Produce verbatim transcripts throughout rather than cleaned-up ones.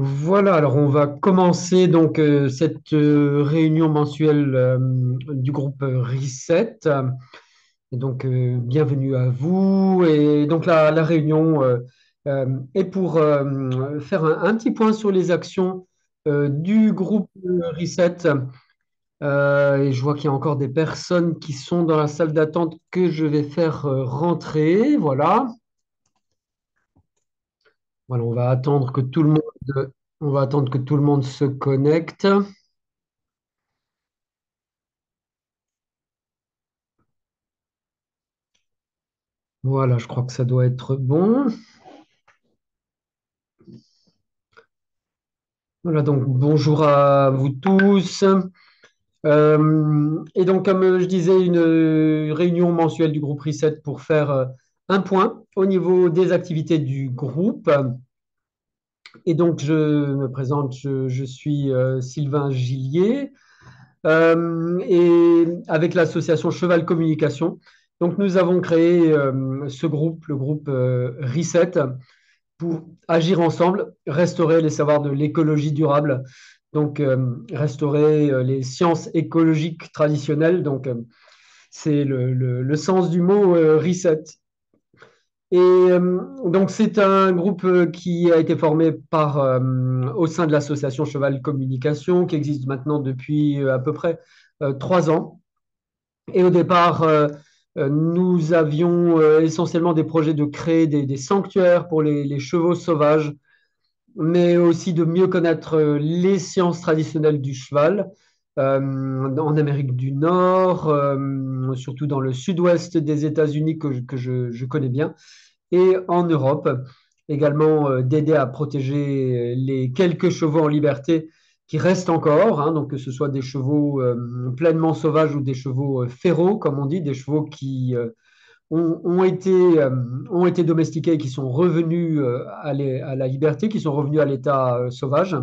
Voilà, alors on va commencer donc euh, cette euh, réunion mensuelle euh, du groupe RISET. Et donc euh, bienvenue à vous. Et donc la, la réunion euh, euh, est pour euh, faire un, un petit point sur les actions euh, du groupe RISET. Euh, et je vois qu'il y a encore des personnes qui sont dans la salle d'attente que je vais faire euh, rentrer. Voilà. Voilà, on va attendre que tout le monde, on va attendre que tout le monde se connecte. Voilà, je crois que ça doit être bon. Voilà, donc bonjour à vous tous. Euh, et donc, comme je disais, une réunion mensuelle du groupe RISET pour faire un point au niveau des activités du groupe. Et donc, je me présente, je, je suis euh, Sylvain Gillier, euh, et avec l'association Cheval Communication. Donc, nous avons créé euh, ce groupe, le groupe euh, RISET, pour agir ensemble, restaurer les savoirs de l'écologie durable, donc euh, restaurer euh, les sciences écologiques traditionnelles. Donc, euh, c'est le, le, le sens du mot euh, RISET. Et euh, donc, c'est un groupe qui a été formé par, euh, au sein de l'association Cheval Communication, qui existe maintenant depuis à peu près euh, trois ans. Et au départ, euh, nous avions euh, essentiellement des projets de créer des, des sanctuaires pour les, les chevaux sauvages, mais aussi de mieux connaître les sciences traditionnelles du cheval euh, en Amérique du Nord, euh, surtout dans le sud-ouest des États-Unis que, que je, je connais bien, et en Europe, également euh, d'aider à protéger les quelques chevaux en liberté qui restent encore, hein, donc que ce soit des chevaux euh, pleinement sauvages ou des chevaux euh, féraux, comme on dit, des chevaux qui euh, ont, ont, été, euh, ont été domestiqués et qui sont revenus euh, à, les, à la liberté, qui sont revenus à l'état euh, sauvage.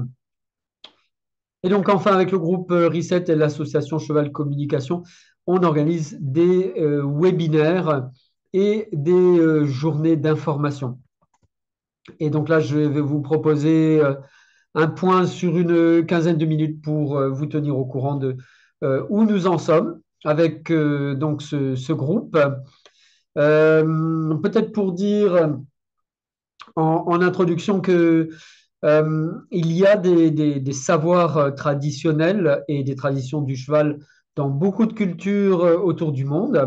Et donc, enfin, avec le groupe RISET et l'association Cheval Communication, on organise des euh, webinaires et des euh, journées d'information. Et donc là, je vais vous proposer euh, un point sur une quinzaine de minutes pour euh, vous tenir au courant de euh, où nous en sommes avec euh, donc ce, ce groupe. Euh, peut-être pour dire en, en introduction que Euh, il y a des, des, des savoirs traditionnels et des traditions du cheval dans beaucoup de cultures autour du monde.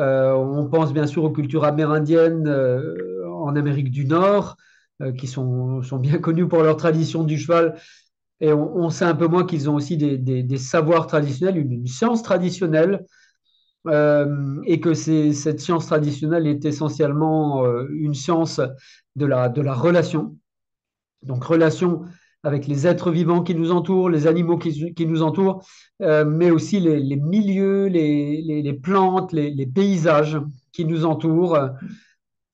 Euh, on pense bien sûr aux cultures amérindiennes euh, en Amérique du Nord, euh, qui sont, sont bien connues pour leur tradition du cheval. Et on, on sait un peu moins qu'ils ont aussi des, des, des savoirs traditionnels, une, une science traditionnelle, euh, et que cette science traditionnelle est essentiellement euh, une science de la, de la relation. Donc, relation avec les êtres vivants qui nous entourent, les animaux qui, qui nous entourent, euh, mais aussi les, les milieux, les, les, les plantes, les, les paysages qui nous entourent.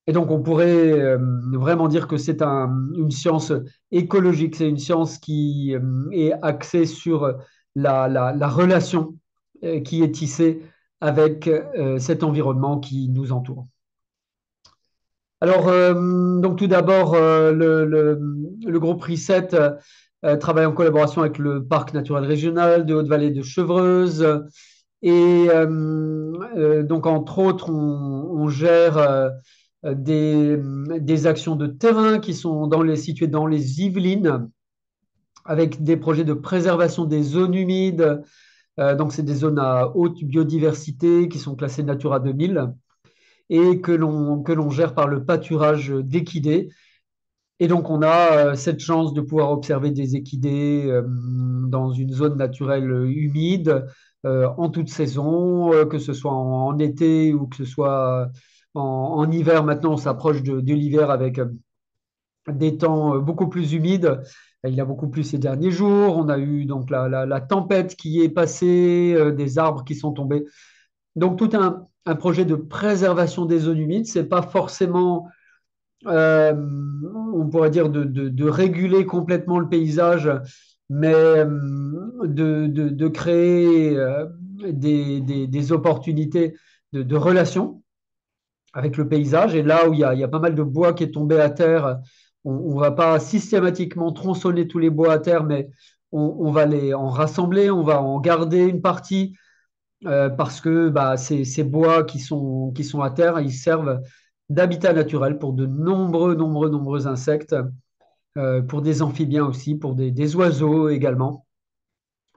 Et donc, on pourrait euh, vraiment dire que c'est un, une science écologique, c'est une science qui euh, est axée sur la, la, la relation euh, qui est tissée avec euh, cet environnement qui nous entoure. Alors, euh, donc tout d'abord, euh, le, le, le groupe RISET euh, travaille en collaboration avec le Parc naturel régional de Haute-Vallée de Chevreuse. Et euh, euh, donc, entre autres, on, on gère euh, des, des actions de terrain qui sont dans les, situées dans les Yvelines, avec des projets de préservation des zones humides. Euh, donc, c'est des zones à haute biodiversité qui sont classées Natura deux mille. Et que l'on que l'on gère par le pâturage d'équidés. Et donc, on a euh, cette chance de pouvoir observer des équidés euh, dans une zone naturelle humide euh, en toute saison, euh, que ce soit en, en été ou que ce soit en, en hiver. Maintenant, on s'approche de, de l'hiver avec euh, des temps beaucoup plus humides. Il a beaucoup plu ces derniers jours. On a eu donc la, la, la tempête qui est passée, euh, des arbres qui sont tombés. Donc, tout un... un projet de préservation des zones humides, c'est pas forcément, euh, on pourrait dire, de, de, de réguler complètement le paysage, mais de, de, de créer des, des, des opportunités de, de relation avec le paysage. Et là où il y a, il y a pas mal de bois qui est tombé à terre, on ne va pas systématiquement tronçonner tous les bois à terre, mais on, on va les en rassembler, on va en garder une partie, euh, parce que bah, ces, ces bois qui sont, qui sont à terre, ils servent d'habitat naturel pour de nombreux, nombreux, nombreux insectes, euh, pour des amphibiens aussi, pour des, des oiseaux également.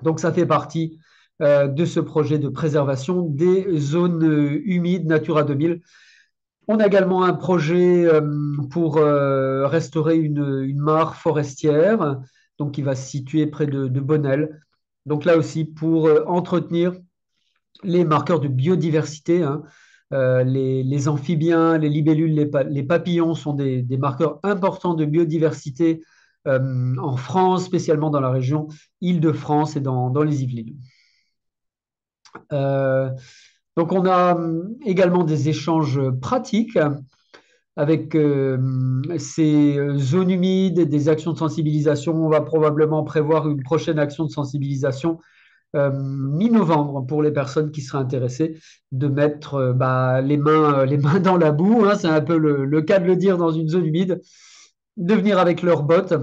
Donc ça fait partie euh, de ce projet de préservation des zones humides Natura deux mille. On a également un projet euh, pour euh, restaurer une, une mare forestière, donc qui va se situer près de, de Bonnel. Donc là aussi pour euh, entretenir les marqueurs de biodiversité, hein. Euh, les, les amphibiens, les libellules, les, pa les papillons sont des, des marqueurs importants de biodiversité euh, en France, spécialement dans la région Île-de-France et dans, dans les Yvelines. Euh, donc on a également des échanges pratiques avec euh, ces zones humides, des actions de sensibilisation. On va probablement prévoir une prochaine action de sensibilisation Euh, mi-novembre pour les personnes qui seraient intéressées de mettre euh, bah, les, mains, euh, les mains dans la boue, hein, c'est un peu le, le cas de le dire dans une zone humide, de venir avec leurs bottes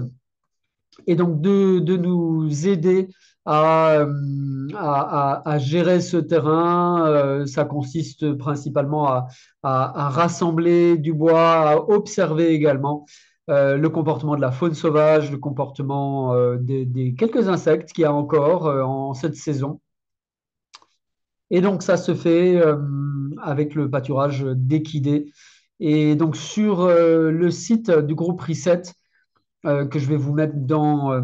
et donc de, de nous aider à, euh, à, à, à gérer ce terrain. Euh, ça consiste principalement à, à, à rassembler du bois, à observer également Euh, le comportement de la faune sauvage, le comportement euh, des, des quelques insectes qu'il y a encore euh, en cette saison. Et donc ça se fait euh, avec le pâturage d'équidés. Et donc sur euh, le site du groupe RISET euh, que je vais vous mettre dans, euh,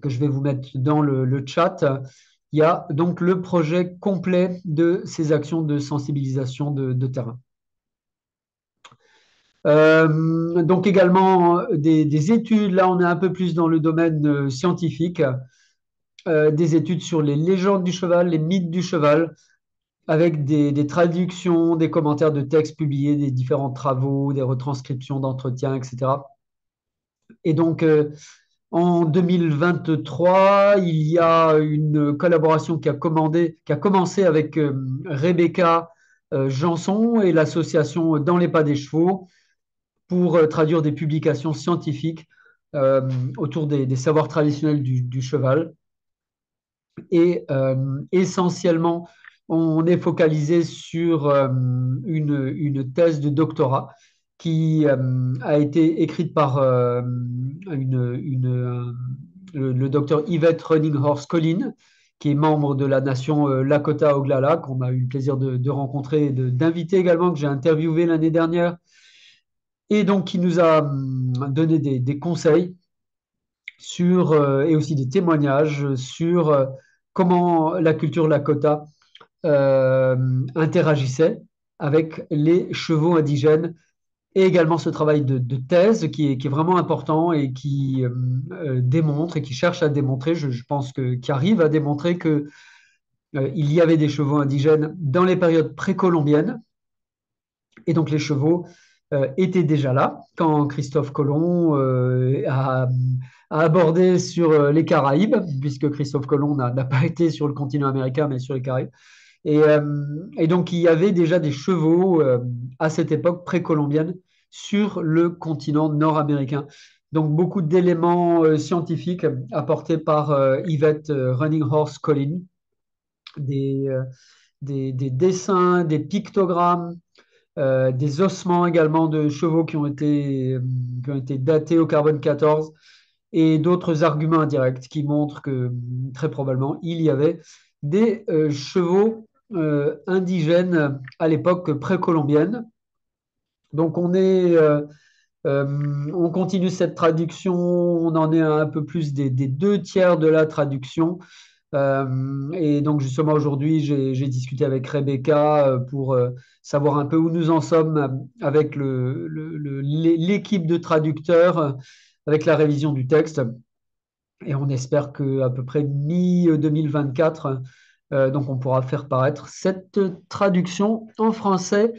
que je vais vous mettre dans le, le chat, il y a donc le projet complet de ces actions de sensibilisation de, de terrain. Euh, donc également des, des études, là on est un peu plus dans le domaine euh, scientifique, euh, des études sur les légendes du cheval, les mythes du cheval, avec des, des traductions, des commentaires de textes publiés, des différents travaux, des retranscriptions d'entretiens, et cetera. Et donc euh, en deux mille vingt-trois, il y a une collaboration qui a, commandé, qui a commencé avec euh, Rebecca euh, Janson et l'association Dans les pas des chevaux, pour euh, traduire des publications scientifiques euh, autour des, des savoirs traditionnels du, du cheval. Et euh, essentiellement, on est focalisé sur euh, une, une thèse de doctorat qui euh, a été écrite par euh, une, une, euh, le, le docteur Yvette Runninghorse-Collin, qui est membre de la nation euh, Lakota-Oglala, qu'on a eu le plaisir de, de rencontrer et d'inviter également, que j'ai interviewé l'année dernière, et donc qui nous a donné des, des conseils sur, euh, et aussi des témoignages sur euh, comment la culture Lakota euh, interagissait avec les chevaux indigènes, et également ce travail de, de thèse qui est, qui est vraiment important et qui euh, démontre et qui cherche à démontrer, je, je pense que, qui arrive à démontrer que euh, il y avait des chevaux indigènes dans les périodes précolombiennes, et donc les chevaux était déjà là quand Christophe Colomb euh, a, a abordé sur les Caraïbes, puisque Christophe Colomb n'a pas été sur le continent américain, mais sur les Caraïbes. Et, euh, et donc, il y avait déjà des chevaux euh, à cette époque précolombienne sur le continent nord-américain. Donc, beaucoup d'éléments euh, scientifiques apportés par euh, Yvette euh, Runninghorse-Collin, des, euh, des, des dessins, des pictogrammes, Euh, des ossements également de chevaux qui ont été, qui ont été datés au carbone quatorze, et d'autres arguments indirects qui montrent que très probablement il y avait des euh, chevaux euh, indigènes à l'époque précolombienne. Donc on est, euh, euh, on continue cette traduction, on en est à un peu plus des, des deux tiers de la traduction. Euh, et donc justement aujourd'hui j'ai discuté avec Rebecca pour euh, savoir un peu où nous en sommes avec le, le, le, l'équipe de traducteurs, avec la révision du texte, et on espère qu'à peu près mi deux mille vingt-quatre euh, donc on pourra faire paraître cette traduction en français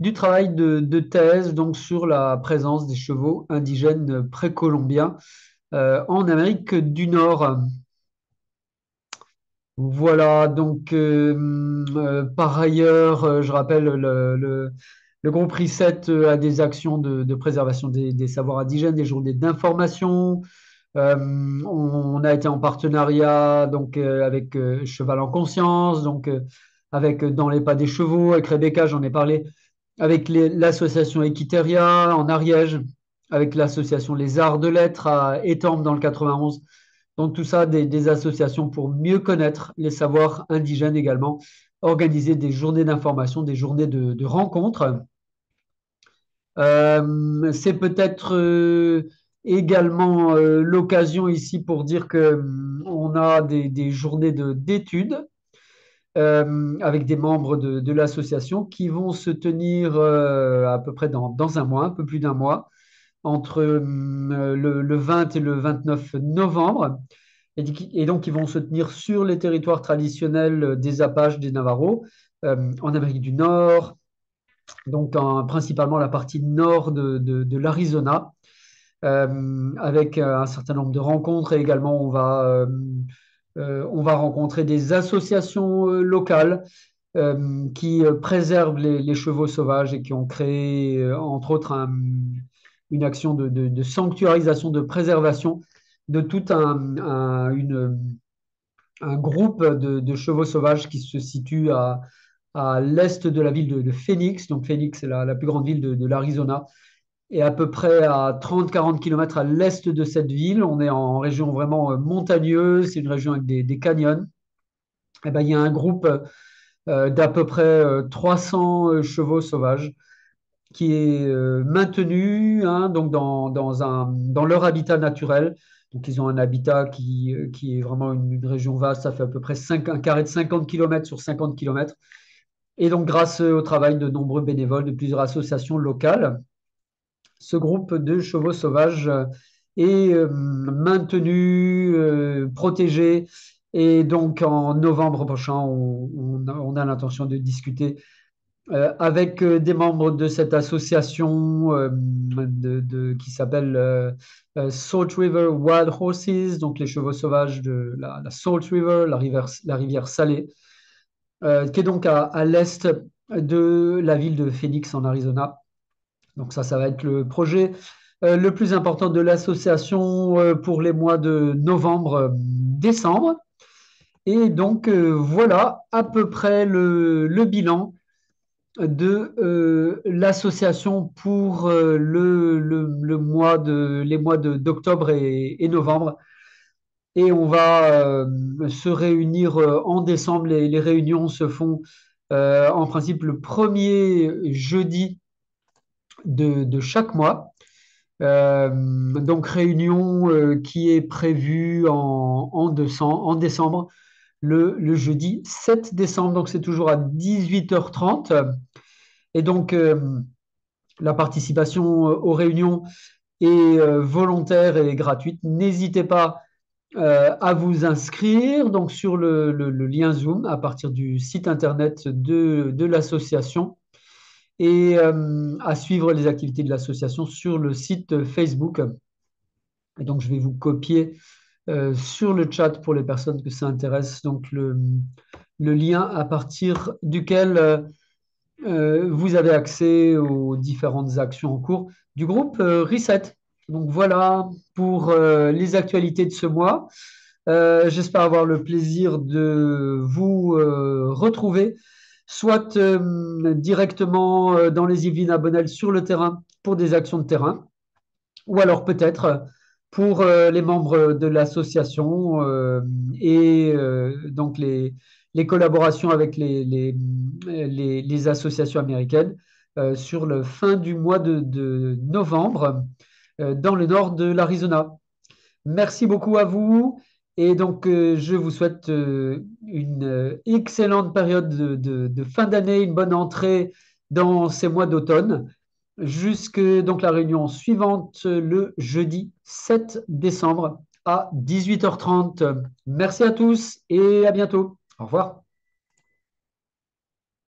du travail de, de thèse donc sur la présence des chevaux indigènes précolombiens euh, en Amérique du Nord. Voilà, donc euh, euh, par ailleurs, euh, je rappelle le, le, Le groupe RISET a des actions de, de préservation des, des savoirs indigènes, des journées d'information. Euh, on, on a été en partenariat donc, euh, avec euh, Cheval en Conscience, donc, euh, avec euh, Dans les pas des chevaux, avec Rebecca, j'en ai parlé, avec l'association Equiteria en Ariège, avec l'association Les Arts de Lettres à Étampes dans le quatre-vingt-onze. Donc tout ça, des, des associations pour mieux connaître les savoirs indigènes également, organiser des journées d'information, des journées de, de rencontres. Euh, c'est peut-être euh, également euh, l'occasion ici pour dire qu'on a des, des journées de, d'études euh, avec des membres de, de l'association qui vont se tenir euh, à peu près dans, dans un mois, un peu plus d'un mois, entre euh, le, le vingt et le vingt-neuf novembre, et, et donc ils vont se tenir sur les territoires traditionnels des Apaches, des Navarro, euh, en Amérique du Nord, donc en, principalement la partie nord de, de, de l'Arizona, euh, avec un certain nombre de rencontres, et également on va, euh, euh, on va rencontrer des associations locales euh, qui préservent les, les chevaux sauvages et qui ont créé, entre autres, un... une action de, de, de sanctuarisation, de préservation de tout un, un, une, un groupe de, de chevaux sauvages qui se situe à, à l'est de la ville de, de Phoenix. Donc Phoenix, c'est la, la plus grande ville de, de l'Arizona. Et à peu près à trente à quarante kilomètres à l'est de cette ville, on est en région vraiment montagneuse, c'est une région avec des, des canyons. Et ben, il y a un groupe d'à peu près trois cents chevaux sauvages qui est maintenu hein, donc dans, dans, un, dans leur habitat naturel. Donc, ils ont un habitat qui, qui est vraiment une, une région vaste, ça fait à peu près cinq, un carré de cinquante kilomètres sur cinquante kilomètres. Et donc, grâce au travail de nombreux bénévoles, de plusieurs associations locales, ce groupe de chevaux sauvages est euh, maintenu, euh, protégé. Et donc, en novembre prochain, on, on a, a l'intention de discuter Euh, avec euh, des membres de cette association euh, de, de, qui s'appelle euh, euh, Salt River Wild Horses, donc les chevaux sauvages de la, la Salt River, la rivière, la rivière salée, euh, qui est donc à, à l'est de la ville de Phoenix en Arizona. Donc ça, ça va être le projet euh, le plus important de l'association euh, pour les mois de novembre-décembre. Et donc euh, voilà à peu près le, le bilan de euh, l'association pour euh, le, le, le mois de, les mois d'octobre et, et novembre. Et on va euh, se réunir euh, en décembre. Les, les réunions se font euh, en principe le premier jeudi de, de chaque mois. Euh, donc réunion euh, qui est prévue en, en, décembre, en décembre. Le, le jeudi sept décembre, donc c'est toujours à dix-huit heures trente. Et donc, euh, la participation aux réunions est euh, volontaire et gratuite. N'hésitez pas euh, à vous inscrire donc, sur le, le, le lien Zoom à partir du site internet de, de l'association et euh, à suivre les activités de l'association sur le site Facebook. Et donc, je vais vous copier Euh, sur le chat pour les personnes que ça intéresse, donc le, le lien à partir duquel euh, vous avez accès aux différentes actions en cours du groupe euh, RISET. Donc voilà pour euh, les actualités de ce mois. Euh, j'espère avoir le plaisir de vous euh, retrouver, soit euh, directement euh, dans les Yvelines à Bonnel sur le terrain pour des actions de terrain, ou alors peut-être euh, pour les membres de l'association euh, et euh, donc les, les collaborations avec les, les, les, les associations américaines euh, sur le fin du mois de, de novembre euh, dans le nord de l'Arizona. Merci beaucoup à vous et donc euh, je vous souhaite euh, une excellente période de, de, de fin d'année, une bonne entrée dans ces mois d'automne. Jusque donc la réunion suivante le jeudi sept décembre à dix-huit heures trente. Merci à tous et à bientôt. Au revoir.